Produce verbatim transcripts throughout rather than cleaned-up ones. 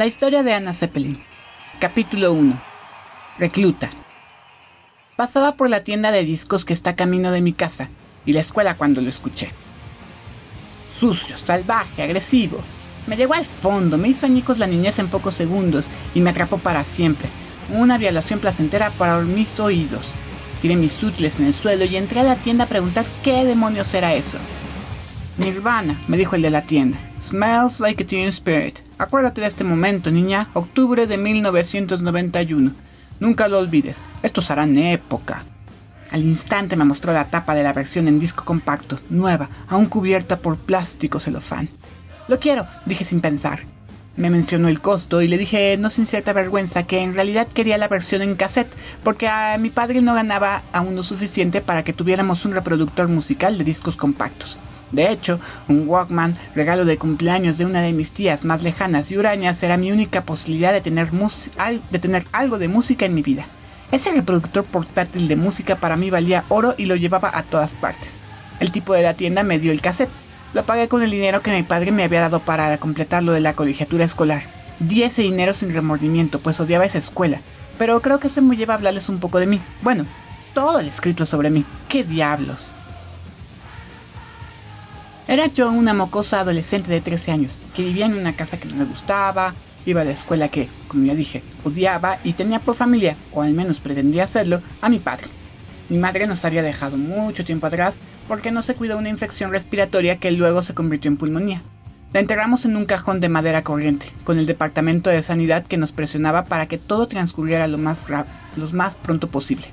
La historia de Ana Zeppelin. Capítulo uno. Recluta. Pasaba por la tienda de discos que está camino de mi casa y la escuela cuando lo escuché. Sucio, salvaje, agresivo. Me llegó al fondo, me hizo añicos la niñez en pocos segundos y me atrapó para siempre. Una violación placentera para mis oídos. Tiré mis útiles en el suelo y entré a la tienda a preguntar qué demonios era eso. Nirvana, me dijo el de la tienda. Smells Like Teen Spirit. Acuérdate de este momento, niña. Octubre de mil novecientos noventa y uno. Nunca lo olvides. Estos harán época. Al instante me mostró la tapa de la versión en disco compacto, nueva, aún cubierta por plástico celofán. Lo quiero, dije sin pensar. Me mencionó el costo y le dije, no sin cierta vergüenza, que en realidad quería la versión en cassette, porque a mi padre no ganaba aún lo suficiente para que tuviéramos un reproductor musical de discos compactos. De hecho, un Walkman, regalo de cumpleaños de una de mis tías más lejanas y hurañas, era mi única posibilidad de tener, de tener algo de música en mi vida. Ese reproductor portátil de música para mí valía oro y lo llevaba a todas partes. El tipo de la tienda me dio el cassette. Lo pagué con el dinero que mi padre me había dado para completar lo de la colegiatura escolar. Di ese dinero sin remordimiento, pues odiaba esa escuela. Pero creo que se me lleva a hablarles un poco de mí. Bueno, todo el escrito sobre mí. ¡Qué diablos! Era yo una mocosa adolescente de trece años, que vivía en una casa que no me gustaba, iba a la escuela que, como ya dije, odiaba y tenía por familia, o al menos pretendía hacerlo, a mi padre. Mi madre nos había dejado mucho tiempo atrás porque no se cuidó una infección respiratoria que luego se convirtió en pulmonía. La enterramos en un cajón de madera corriente, con el departamento de sanidad que nos presionaba para que todo transcurriera lo más, lo más pronto posible.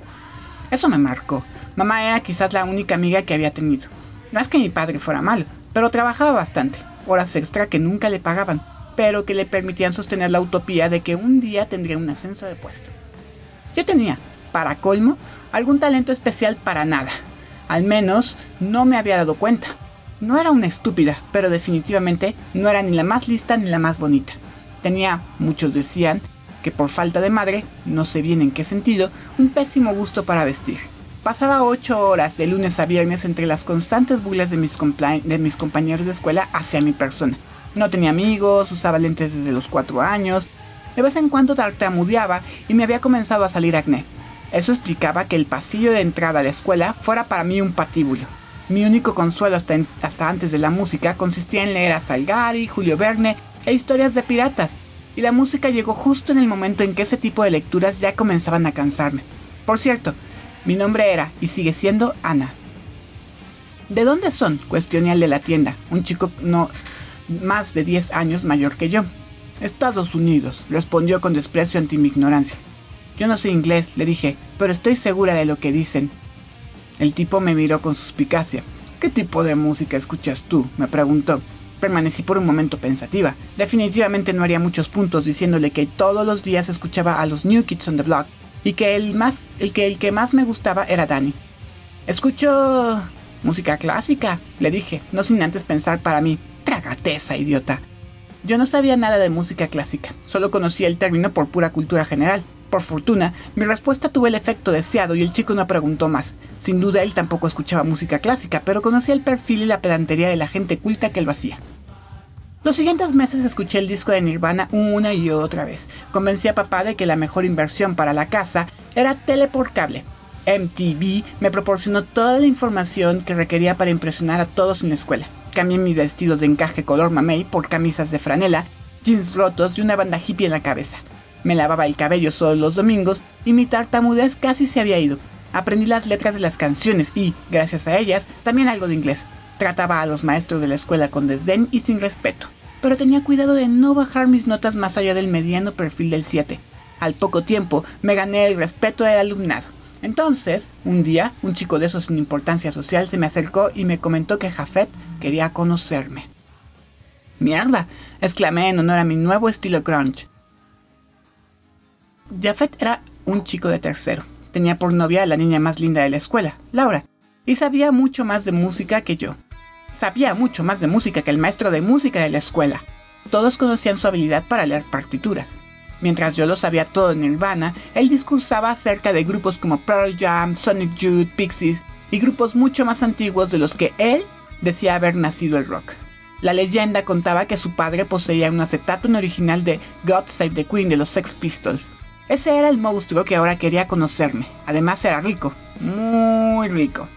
Eso me marcó. Mamá era quizás la única amiga que había tenido. No es que mi padre fuera malo, pero trabajaba bastante, horas extra que nunca le pagaban, pero que le permitían sostener la utopía de que un día tendría un ascenso de puesto. Yo tenía, para colmo, algún talento especial para nada. Al menos, no me había dado cuenta. No era una estúpida, pero definitivamente no era ni la más lista ni la más bonita. Tenía, muchos decían, que por falta de madre, no sé bien en qué sentido, un pésimo gusto para vestir. Pasaba ocho horas de lunes a viernes entre las constantes burlas de mis, de mis compañeros de escuela hacia mi persona. No tenía amigos, usaba lentes desde los cuatro años, de vez en cuando tartamudeaba y me había comenzado a salir acné. Eso explicaba que el pasillo de entrada a la escuela fuera para mí un patíbulo. Mi único consuelo hasta, en, hasta antes de la música consistía en leer a Salgari, Julio Verne e historias de piratas, y la música llegó justo en el momento en que ese tipo de lecturas ya comenzaban a cansarme. Por cierto, mi nombre era, y sigue siendo, Ana. ¿De dónde son?, cuestioné al de la tienda, un chico no más de diez años mayor que yo. Estados Unidos, respondió con desprecio ante mi ignorancia. Yo no sé inglés, le dije, pero estoy segura de lo que dicen. El tipo me miró con suspicacia. ¿Qué tipo de música escuchas tú?, me preguntó. Permanecí por un momento pensativa. Definitivamente no haría muchos puntos diciéndole que todos los días escuchaba a los New Kids on the Block, y que el, más, el, que el que más me gustaba era Danny. Escucho música clásica, le dije, no sin antes pensar para mí, tragateza, idiota. Yo no sabía nada de música clásica, solo conocía el término por pura cultura general. Por fortuna, mi respuesta tuvo el efecto deseado y el chico no preguntó más. Sin duda él tampoco escuchaba música clásica, pero conocía el perfil y la pedantería de la gente culta que lo hacía. Los siguientes meses escuché el disco de Nirvana una y otra vez. Convencí a papá de que la mejor inversión para la casa era tele por cable. M T V me proporcionó toda la información que requería para impresionar a todos en la escuela. Cambié mis vestidos de encaje color mamey por camisas de franela, jeans rotos y una banda hippie en la cabeza. Me lavaba el cabello solo los domingos y mi tartamudez casi se había ido. Aprendí las letras de las canciones y, gracias a ellas, también algo de inglés. Trataba a los maestros de la escuela con desdén y sin respeto, pero tenía cuidado de no bajar mis notas más allá del mediano perfil del siete. Al poco tiempo me gané el respeto del alumnado. Entonces, un día, un chico de esos sin importancia social se me acercó y me comentó que Jafet quería conocerme. ¡Mierda!, exclamé en honor a mi nuevo estilo grunge. Jafet era un chico de tercero. Tenía por novia a la niña más linda de la escuela, Laura, y sabía mucho más de música que yo. Sabía mucho más de música que el maestro de música de la escuela. Todos conocían su habilidad para leer partituras. Mientras yo lo sabía todo en Nirvana, él discursaba acerca de grupos como Pearl Jam, Sonic Youth, Pixies y grupos mucho más antiguos de los que él decía haber nacido el rock. La leyenda contaba que su padre poseía un acetato original de God Save the Queen de los Sex Pistols. Ese era el monstruo que ahora quería conocerme. Además era rico, muy rico.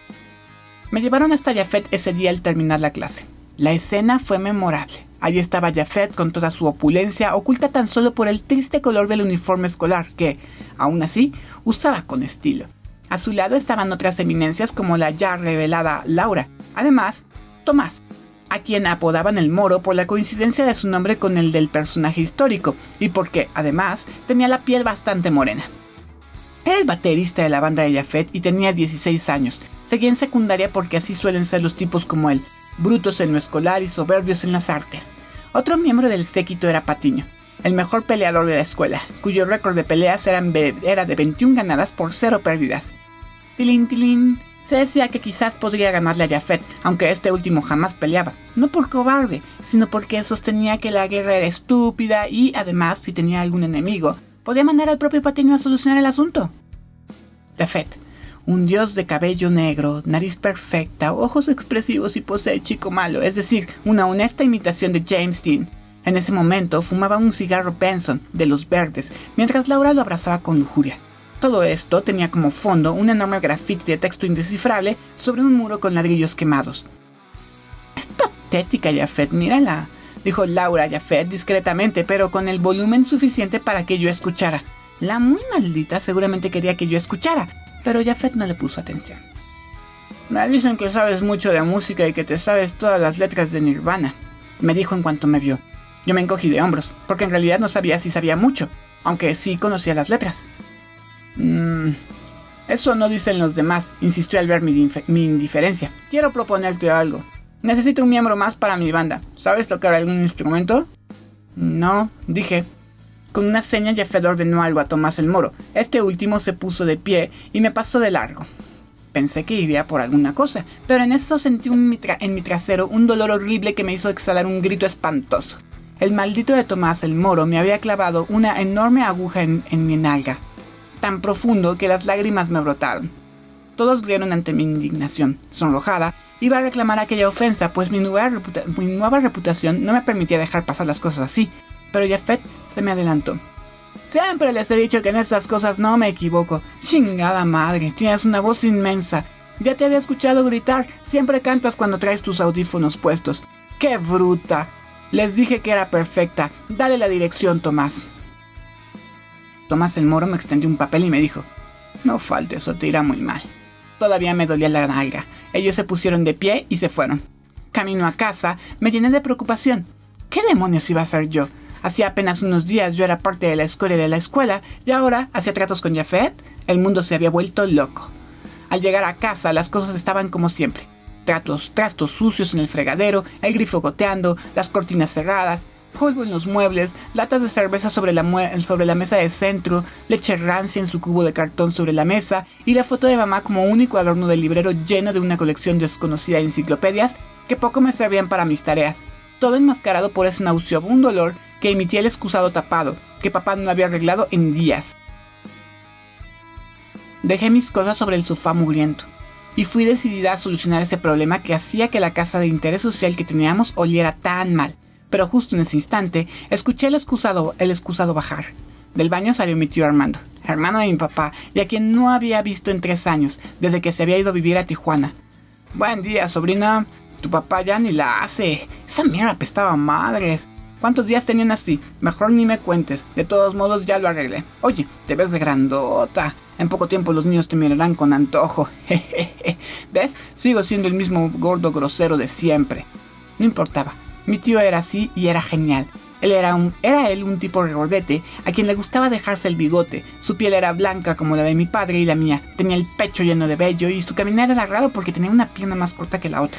Me llevaron hasta Jafet ese día al terminar la clase. La escena fue memorable. Allí estaba Jafet con toda su opulencia, oculta tan solo por el triste color del uniforme escolar que, aún así, usaba con estilo. A su lado estaban otras eminencias como la ya revelada Laura, además Tomás, a quien apodaban el Moro por la coincidencia de su nombre con el del personaje histórico y porque, además, tenía la piel bastante morena. Era el baterista de la banda de Jafet y tenía dieciséis años. Seguía en secundaria porque así suelen ser los tipos como él, brutos en lo escolar y soberbios en las artes. Otro miembro del séquito era Patiño, el mejor peleador de la escuela, cuyo récord de peleas eran era de veintiuna ganadas por cero pérdidas. Tilín, tilín. Se decía que quizás podría ganarle a Jafet, aunque este último jamás peleaba, no por cobarde, sino porque sostenía que la guerra era estúpida y, además, si tenía algún enemigo, podía mandar al propio Patiño a solucionar el asunto. Jafet, un dios de cabello negro, nariz perfecta, ojos expresivos y pose de chico malo, es decir, una honesta imitación de James Dean. En ese momento fumaba un cigarro Benson, de los verdes, mientras Laura lo abrazaba con lujuria. Todo esto tenía como fondo un enorme grafiti de texto indescifrable sobre un muro con ladrillos quemados. «Es patética, Jafet, mírala», dijo Laura a Jafet discretamente, pero con el volumen suficiente para que yo escuchara. La muy maldita seguramente quería que yo escuchara, pero Jafet no le puso atención. «Me dicen que sabes mucho de música y que te sabes todas las letras de Nirvana», me dijo en cuanto me vio. Yo me encogí de hombros, porque en realidad no sabía si sabía mucho, aunque sí conocía las letras. «Mmm, eso no dicen los demás», insistió al ver mi, mi indiferencia. «Quiero proponerte algo. Necesito un miembro más para mi banda. ¿Sabes tocar algún instrumento?» «No», dije. Con una seña Jafet ordenó algo a Tomás el Moro. Este último se puso de pie y me pasó de largo. Pensé que iría por alguna cosa, pero en eso sentí un en mi trasero un dolor horrible que me hizo exhalar un grito espantoso. El maldito de Tomás el Moro me había clavado una enorme aguja en, en mi nalga, tan profundo que las lágrimas me brotaron. Todos rieron ante mi indignación. Sonrojada, iba a reclamar aquella ofensa, pues mi nueva, reputa mi nueva reputación no me permitía dejar pasar las cosas así, pero Jafet se me adelantó. «Siempre les he dicho que en esas cosas no me equivoco. Chingada madre, tienes una voz inmensa. Ya te había escuchado gritar, siempre cantas cuando traes tus audífonos puestos. ¡Qué bruta! Les dije que era perfecta. Dale la dirección, Tomás». Tomás el Moro me extendió un papel y me dijo: «No faltes o te irá muy mal». Todavía me dolía la nalga. Ellos se pusieron de pie y se fueron. Camino a casa, me llené de preocupación. ¿Qué demonios iba a hacer yo? Hacía apenas unos días yo era parte de la escoria de la escuela y ahora, hacía tratos con Jafet, el mundo se había vuelto loco. Al llegar a casa, las cosas estaban como siempre. Tratos, trastos sucios en el fregadero, el grifo goteando, las cortinas cerradas, polvo en los muebles, latas de cerveza sobre la, sobre la mesa de centro, leche rancia en su cubo de cartón sobre la mesa y la foto de mamá como único adorno del librero lleno de una colección desconocida de enciclopedias que poco me servían para mis tareas. Todo enmascarado por ese nauseabundo olor que emitía el excusado tapado, que papá no había arreglado en días. Dejé mis cosas sobre el sofá mugriento y fui decidida a solucionar ese problema que hacía que la casa de interés social que teníamos oliera tan mal. Pero justo en ese instante, escuché el excusado, el excusado bajar. Del baño salió mi tío Armando, hermano de mi papá, y a quien no había visto en tres años, desde que se había ido a vivir a Tijuana. «Buen día, sobrina. Tu papá ya ni la hace. Esa mierda apestaba madres. ¿Cuántos días tenían así? Mejor ni me cuentes. De todos modos, ya lo arreglé. Oye, te ves de grandota. En poco tiempo los niños te mirarán con antojo. Jejeje. ¿Ves? Sigo siendo el mismo gordo grosero de siempre». No importaba. Mi tío era así y era genial. Él era, un, era él un tipo regordete a quien le gustaba dejarse el bigote. Su piel era blanca como la de mi padre y la mía. Tenía el pecho lleno de vello y su caminar era raro porque tenía una pierna más corta que la otra.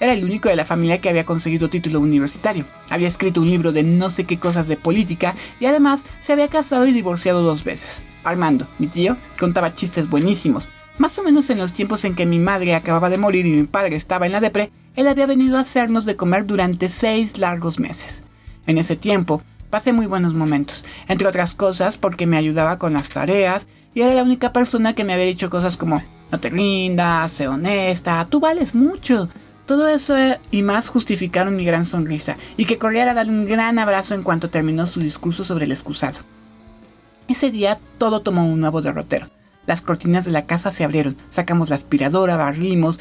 Era el único de la familia que había conseguido título universitario. Había escrito un libro de no sé qué cosas de política y además se había casado y divorciado dos veces. Armando, mi tío, contaba chistes buenísimos. Más o menos en los tiempos en que mi madre acababa de morir y mi padre estaba en la depre, él había venido a hacernos de comer durante seis largos meses. En ese tiempo, pasé muy buenos momentos, entre otras cosas porque me ayudaba con las tareas y era la única persona que me había dicho cosas como: «No te rindas, sé honesta, tú vales mucho». Todo eso y más justificaron mi gran sonrisa y que corriera a darle un gran abrazo en cuanto terminó su discurso sobre el excusado. Ese día todo tomó un nuevo derrotero. Las cortinas de la casa se abrieron, sacamos la aspiradora, barrimos,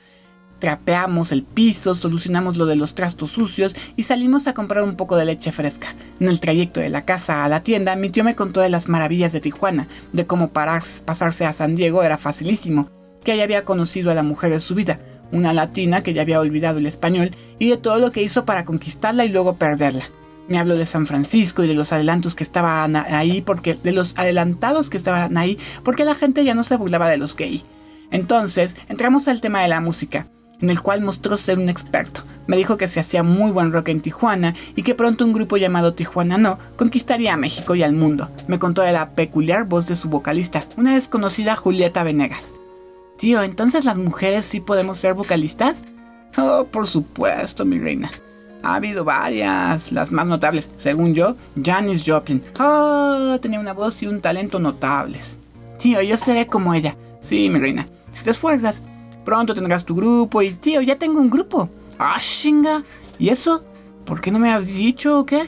trapeamos el piso, solucionamos lo de los trastos sucios y salimos a comprar un poco de leche fresca. En el trayecto de la casa a la tienda, mi tío me contó de las maravillas de Tijuana, de cómo parar, pasarse a San Diego era facilísimo, que ella había conocido a la mujer de su vida, una latina que ya había olvidado el español, y de todo lo que hizo para conquistarla y luego perderla. Me habló de San Francisco y de los adelantos que estaban ahí porque de los adelantados que estaban ahí porque la gente ya no se burlaba de los gay. Entonces entramos al tema de la música, en el cual mostró ser un experto. Me dijo que se hacía muy buen rock en Tijuana y que pronto un grupo llamado Tijuana No conquistaría a México y al mundo. Me contó de la peculiar voz de su vocalista, una desconocida Julieta Venegas. Tío, ¿entonces las mujeres sí podemos ser vocalistas? Oh, por supuesto, mi reina. Ha habido varias, las más notables, según yo, Janis Joplin. Oh, tenía una voz y un talento notables. Tío, yo seré como ella. Sí, mi reina, si te esfuerzas, pronto tendrás tu grupo y tío, ya tengo un grupo. Ah, chinga. ¿Y eso? ¿Por qué no me has dicho o qué?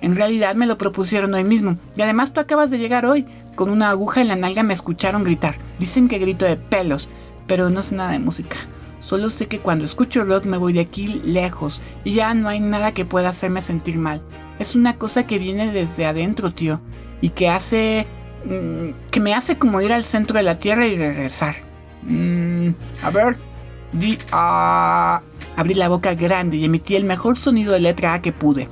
En realidad me lo propusieron hoy mismo y además tú acabas de llegar hoy. Con una aguja en la nalga me escucharon gritar. Dicen que grito de pelos, pero no sé nada de música. Solo sé que cuando escucho rock me voy de aquí lejos y ya no hay nada que pueda hacerme sentir mal. Es una cosa que viene desde adentro, tío, y que hace... Mmm, que me hace como ir al centro de la tierra y regresar. Mmm, a ver... Di... Ah. Abrí la boca grande y emití el mejor sonido de letra A que pude.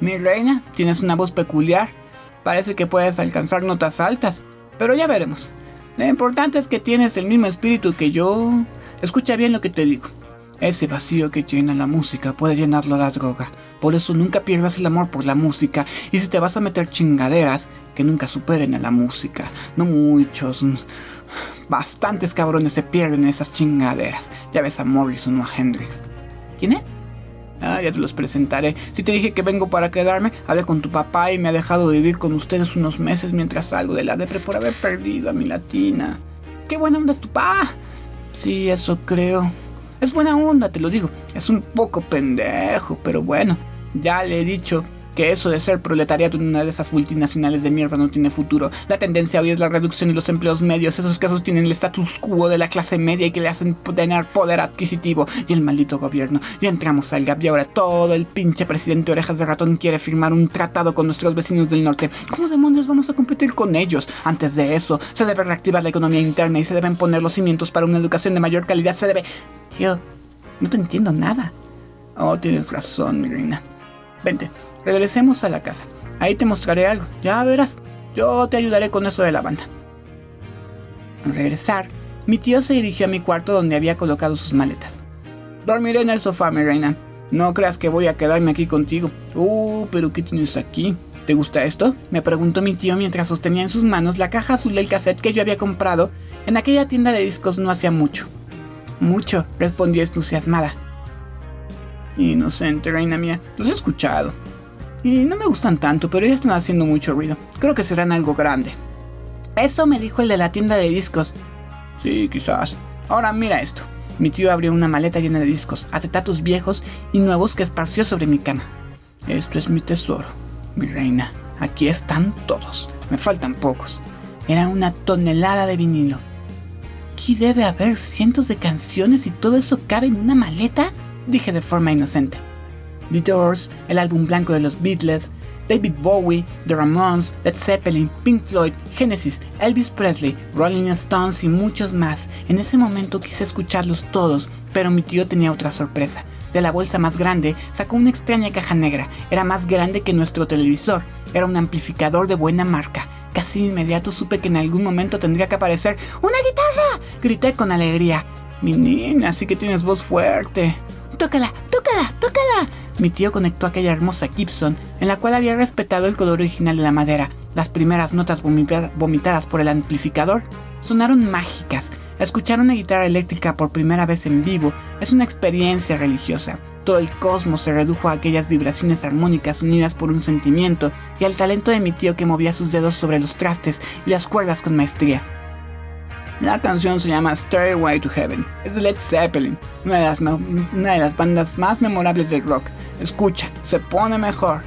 Mi reina, tienes una voz peculiar. Parece que puedes alcanzar notas altas, pero ya veremos. Lo importante es que tienes el mismo espíritu que yo... Escucha bien lo que te digo. Ese vacío que llena la música puede llenarlo la droga. Por eso nunca pierdas el amor por la música. Y si te vas a meter chingaderas, que nunca superen a la música. No muchos, bastantes cabrones se pierden esas chingaderas. Ya ves a Morrison o a Hendrix. ¿Quién es? Ah, ya te los presentaré. Si te dije que vengo para quedarme, hablé con tu papá y me ha dejado vivir con ustedes unos meses mientras salgo de la depre por haber perdido a mi latina. ¡Qué buena onda es tu papá! Sí, eso creo. Es buena onda, te lo digo. Es un poco pendejo, pero bueno. Ya le he dicho que eso de ser proletariado en una de esas multinacionales de mierda no tiene futuro. La tendencia hoy es la reducción de los empleos medios. Esos casos tienen el status quo de la clase media y que le hacen tener poder adquisitivo. Y el maldito gobierno. Ya entramos al gap y ahora todo el pinche presidente Orejas de Ratón quiere firmar un tratado con nuestros vecinos del norte. ¿Cómo demonios vamos a competir con ellos? Antes de eso, se debe reactivar la economía interna y se deben poner los cimientos para una educación de mayor calidad. Se debe... Tío, no te entiendo nada. Oh, tienes razón, mi reina. Vente, regresemos a la casa. Ahí te mostraré algo, ya verás. Yo te ayudaré con eso de la banda. Al regresar, mi tío se dirigió a mi cuarto donde había colocado sus maletas. Dormiré en el sofá, mi reina. No creas que voy a quedarme aquí contigo. Uh, pero ¿qué tienes aquí? ¿Te gusta esto? Me preguntó mi tío mientras sostenía en sus manos la caja azul del cassette que yo había comprado en aquella tienda de discos no hacía mucho. Mucho, respondí entusiasmada. Inocente, reina mía, los he escuchado. Y no me gustan tanto, pero ya están haciendo mucho ruido. Creo que serán algo grande. Eso me dijo el de la tienda de discos. Sí, quizás. Ahora mira esto. Mi tío abrió una maleta llena de discos, acetatos viejos y nuevos que esparció sobre mi cama. Esto es mi tesoro, mi reina. Aquí están todos. Me faltan pocos. Era una tonelada de vinilo. ¿Aquí debe haber cientos de canciones y todo eso cabe en una maleta? Dije de forma inocente. The Doors, el álbum blanco de los Beatles, David Bowie, The Ramones, Led Zeppelin, Pink Floyd, Genesis, Elvis Presley, Rolling Stones y muchos más. En ese momento quise escucharlos todos, pero mi tío tenía otra sorpresa. De la bolsa más grande sacó una extraña caja negra. Era más grande que nuestro televisor. Era un amplificador de buena marca. Casi de inmediato supe que en algún momento tendría que aparecer ¡una guitarra! Grité con alegría. Mi niña, así que tienes voz fuerte. ¡Tócala! ¡Tócala! ¡Tócala! Mi tío conectó aquella hermosa Gibson, en la cual había respetado el color original de la madera. Las primeras notas vomita- vomitadas por el amplificador sonaron mágicas. Escuchar una guitarra eléctrica por primera vez en vivo es una experiencia religiosa. Todo el cosmos se redujo a aquellas vibraciones armónicas unidas por un sentimiento y al talento de mi tío que movía sus dedos sobre los trastes y las cuerdas con maestría. La canción se llama Stairway to Heaven. Es de Led Zeppelin, una de las, una de las bandas más memorables del rock. Escucha, se pone mejor.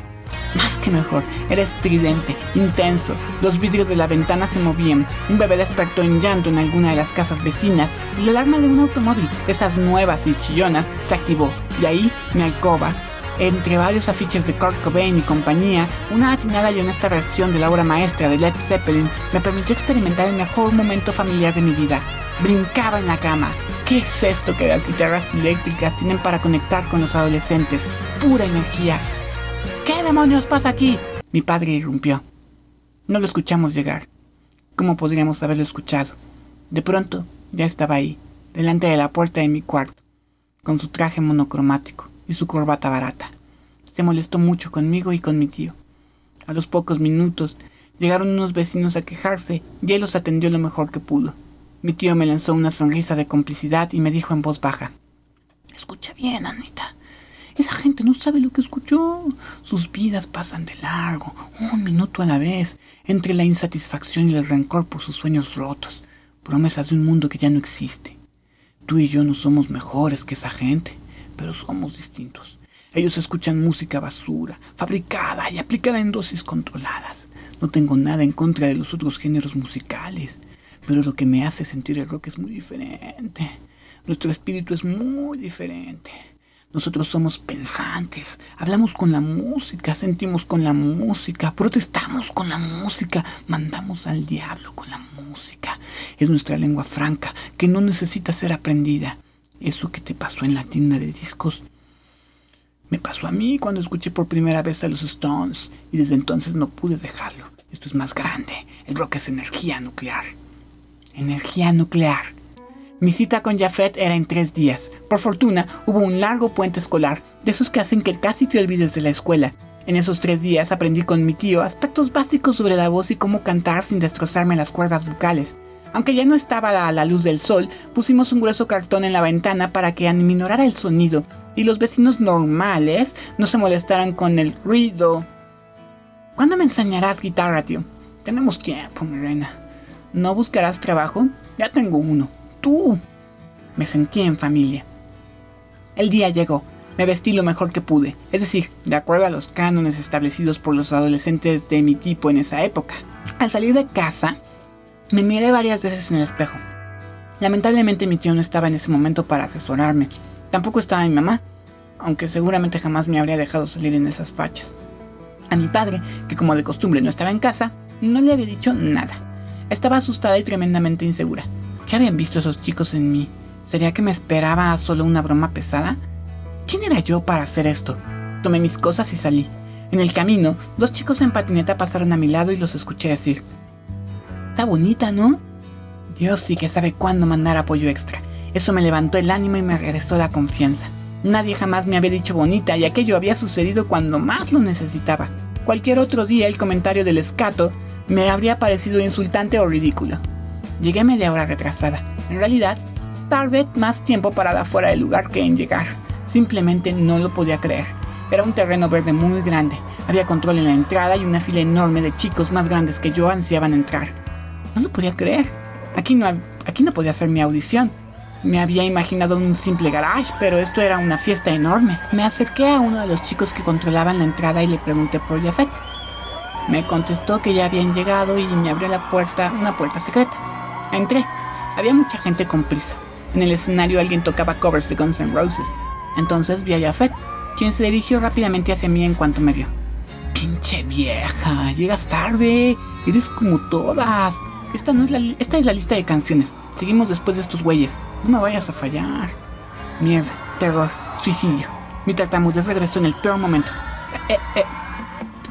Más que mejor, era estridente, intenso, los vidrios de la ventana se movían, un bebé despertó en llanto en alguna de las casas vecinas y la alarma de un automóvil, de esas nuevas y chillonas, se activó, y ahí, mi alcoba, entre varios afiches de Kurt Cobain y compañía, una atinada y honesta versión de la obra maestra de Led Zeppelin me permitió experimentar el mejor momento familiar de mi vida. Brincaba en la cama. ¿Qué es esto que las guitarras eléctricas tienen para conectar con los adolescentes? Pura energía. ¿Qué demonios pasa aquí? Mi padre irrumpió. No lo escuchamos llegar. ¿Cómo podríamos haberlo escuchado? De pronto, ya estaba ahí, delante de la puerta de mi cuarto, con su traje monocromático y su corbata barata. Se molestó mucho conmigo y con mi tío. A los pocos minutos, llegaron unos vecinos a quejarse y él los atendió lo mejor que pudo. Mi tío me lanzó una sonrisa de complicidad y me dijo en voz baja: «Escucha bien, Anita. Esa gente no sabe lo que escuchó. Sus vidas pasan de largo, un minuto a la vez, entre la insatisfacción y el rencor por sus sueños rotos, promesas de un mundo que ya no existe. Tú y yo no somos mejores que esa gente, pero somos distintos. Ellos escuchan música basura, fabricada y aplicada en dosis controladas. No tengo nada en contra de los otros géneros musicales, pero lo que me hace sentir el rock es muy diferente. Nuestro espíritu es muy diferente. Nosotros somos pensantes, hablamos con la música, sentimos con la música, protestamos con la música, mandamos al diablo con la música. Es nuestra lengua franca, que no necesita ser aprendida. Eso que te pasó en la tienda de discos, me pasó a mí cuando escuché por primera vez a los Stones, y desde entonces no pude dejarlo. Esto es más grande, el rock es energía nuclear». Energía nuclear. Mi cita con Jafet era en tres días. Por fortuna, hubo un largo puente escolar, de esos que hacen que casi te olvides de la escuela. En esos tres días aprendí con mi tío aspectos básicos sobre la voz y cómo cantar sin destrozarme las cuerdas vocales. Aunque ya no estaba a la luz del sol, pusimos un grueso cartón en la ventana para que aminorara el sonido y los vecinos normales no se molestaran con el ruido. ¿Cuándo me enseñarás guitarra, tío? Tenemos tiempo, mi reina. ¿No buscarás trabajo? Ya tengo uno. Tú. Me sentí en familia. El día llegó. Me vestí lo mejor que pude, es decir, de acuerdo a los cánones establecidos por los adolescentes de mi tipo en esa época. Al salir de casa, me miré varias veces en el espejo. Lamentablemente mi tío no estaba en ese momento para asesorarme. Tampoco estaba mi mamá, aunque seguramente jamás me habría dejado salir en esas fachas. A mi padre, que como de costumbre no estaba en casa, no le había dicho nada. Estaba asustada y tremendamente insegura. ¿Qué habían visto esos chicos en mí? ¿Sería que me esperaba solo una broma pesada? ¿Quién era yo para hacer esto? Tomé mis cosas y salí. En el camino, dos chicos en patineta pasaron a mi lado y los escuché decir: «Está bonita, ¿no?». Dios sí que sabe cuándo mandar apoyo extra. Eso me levantó el ánimo y me regresó la confianza. Nadie jamás me había dicho bonita y aquello había sucedido cuando más lo necesitaba. Cualquier otro día el comentario del escato me habría parecido insultante o ridículo. Llegué media hora retrasada. En realidad, tardé más tiempo parada fuera del lugar que en llegar. Simplemente no lo podía creer. Era un terreno verde muy grande. Había control en la entrada y una fila enorme de chicos más grandes que yo ansiaban entrar. No lo podía creer. Aquí no, aquí no podía hacer mi audición. Me había imaginado un simple garage, pero esto era una fiesta enorme. Me acerqué a uno de los chicos que controlaban la entrada y le pregunté por Jafet. Me contestó que ya habían llegado y me abrió la puerta, una puerta secreta. Entré. Había mucha gente con prisa. En el escenario alguien tocaba covers de Guns N' Roses. Entonces vi a Jafet, quien se dirigió rápidamente hacia mí en cuanto me vio. «Pinche vieja, llegas tarde, eres como todas. Esta, no es la esta es la lista de canciones, seguimos después de estos güeyes, no me vayas a fallar». Mierda, terror, suicidio. Mi tartamudez regresó en el peor momento. Eh, eh,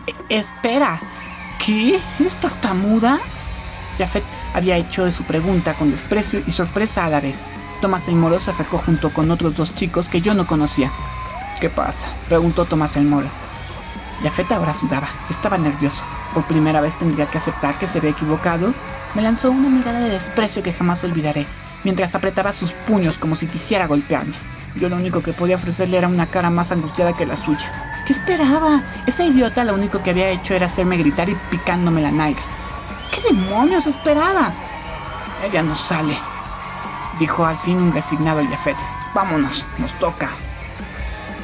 eh, espera, ¿qué? ¿Eres tartamuda? Jafet había hecho de su pregunta con desprecio y sorpresa a la vez. Tomás el Moro se acercó junto con otros dos chicos que yo no conocía. «¿Qué pasa?», preguntó Tomás el Moro. Jafet ahora sudaba, estaba nervioso. Por primera vez tendría que aceptar que se había equivocado. Me lanzó una mirada de desprecio que jamás olvidaré, mientras apretaba sus puños como si quisiera golpearme. Yo lo único que podía ofrecerle era una cara más angustiada que la suya. ¿Qué esperaba? Esa idiota lo único que había hecho era hacerme gritar y picándome la nalga. ¿Qué demonios esperaba? ella no sale, dijo al fin resignado Jafet. Vámonos, nos toca.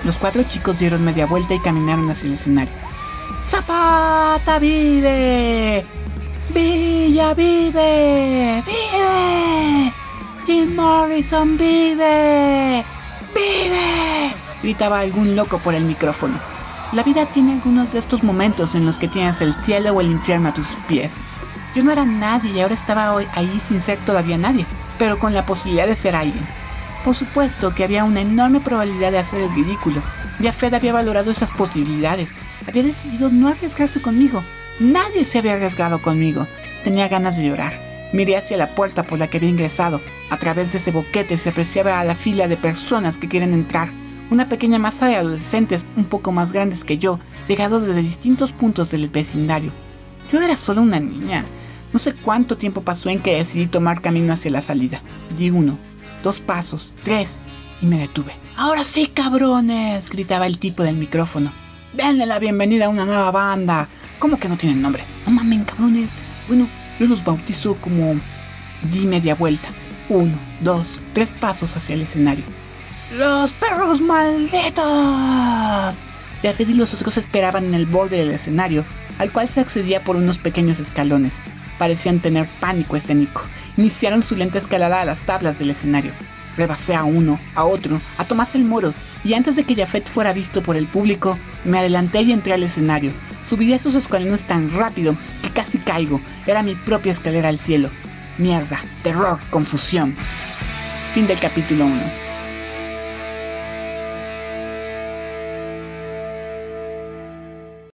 Los cuatro chicos dieron media vuelta y caminaron hacia el escenario. ¡Zapata vive! ¡Villa vive! ¡Vive! ¡Jim Morrison vive! ¡Vive! Gritaba algún loco por el micrófono. La vida tiene algunos de estos momentos en los que tienes el cielo o el infierno a tus pies. Yo no era nadie y ahora estaba hoy ahí sin ser todavía nadie, pero con la posibilidad de ser alguien. Por supuesto que había una enorme probabilidad de hacer el ridículo. Jafet había valorado esas posibilidades. Había decidido no arriesgarse conmigo. Nadie se había arriesgado conmigo. Tenía ganas de llorar. Miré hacia la puerta por la que había ingresado. A través de ese boquete se apreciaba a la fila de personas que quieren entrar. Una pequeña masa de adolescentes un poco más grandes que yo, llegados desde distintos puntos del vecindario. Yo era solo una niña. No sé cuánto tiempo pasó en que decidí tomar camino hacia la salida. Di uno, dos pasos, tres, y me detuve. ¡Ahora sí, cabrones!, gritaba el tipo del micrófono. ¡Denle la bienvenida a una nueva banda! ¿Cómo que no tienen nombre? ¡No mamen, cabrones! Bueno, yo los bautizo como... Di media vuelta. Uno, dos, tres pasos hacia el escenario. ¡Los perros malditos! Jafet y los otros esperaban en el borde del escenario, al cual se accedía por unos pequeños escalones. Parecían tener pánico escénico. Iniciaron su lenta escalada a las tablas del escenario. Rebasé a uno, a otro, a Tomás el Moro, y antes de que Jafet fuera visto por el público, me adelanté y entré al escenario. Subí esos escalones tan rápido que casi caigo. Era mi propia escalera al cielo. Mierda, terror, confusión. Fin del capítulo uno.